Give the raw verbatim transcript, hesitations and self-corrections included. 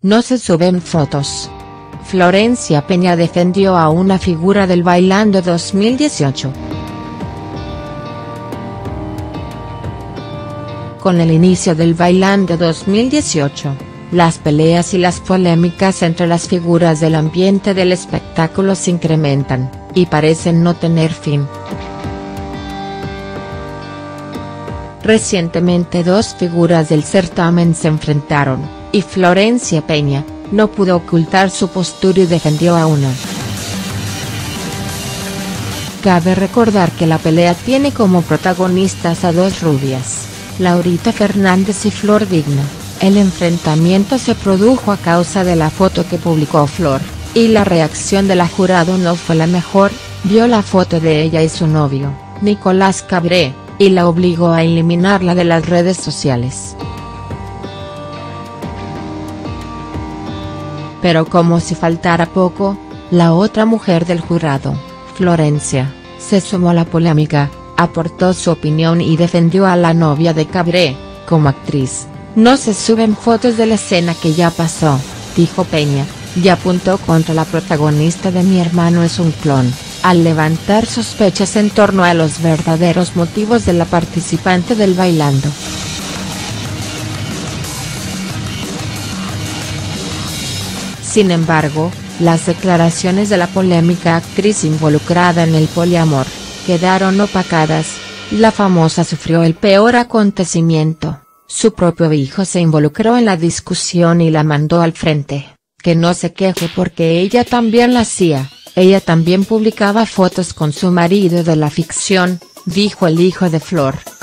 No se suben fotos. Florencia Peña defendió a una figura del Bailando dos mil dieciocho. Con el inicio del Bailando dos mil dieciocho, las peleas y las polémicas entre las figuras del ambiente del espectáculo se incrementan, y parecen no tener fin. Recientemente dos figuras del certamen se enfrentaron, y Florencia Peña no pudo ocultar su postura y defendió a una. Cabe recordar que la pelea tiene como protagonistas a dos rubias, Laurita Fernández y Flor Digna. El enfrentamiento se produjo a causa de la foto que publicó Flor, y la reacción de la jurado no fue la mejor. Vio la foto de ella y su novio, Nicolás Cabré, y la obligó a eliminarla de las redes sociales. Pero como si faltara poco, la otra mujer del jurado, Florencia, se sumó a la polémica, aportó su opinión y defendió a la novia de Cabré. Como actriz, no se suben fotos de la escena que ya pasó, dijo Peña, y apuntó contra la protagonista de Mi hermano es un clon, al levantar sospechas en torno a los verdaderos motivos de la participante del Bailando. Sin embargo, las declaraciones de la polémica actriz involucrada en el poliamor quedaron opacadas. La famosa sufrió el peor acontecimiento: su propio hijo se involucró en la discusión y la mandó al frente. Que no se queje porque ella también la hacía, ella también publicaba fotos con su marido de la ficción, dijo el hijo de Flor.